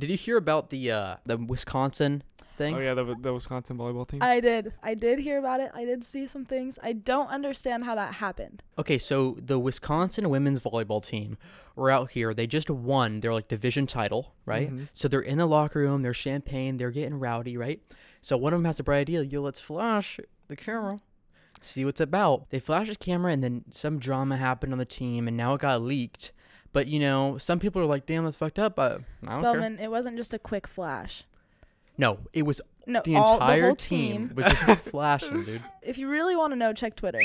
Did you hear about the Wisconsin thing? Oh yeah, the Wisconsin volleyball team. I did hear about it. I did see some things. I don't understand how that happened. Okay, so the Wisconsin women's volleyball team were out here. They just won their like division title, right? Mm-hmm. So they're in the locker room. They're champagne. They're getting rowdy, right? So one of them has a bright idea. Yo, let's flash the camera. See what's about. They flashed the camera, and then some drama happened on the team, and now it got leaked. But, you know, some people are like, damn, that's fucked up. I don't care. It wasn't just a quick flash. No, it was the whole team was just flashing, dude. If you really want to know, check Twitter.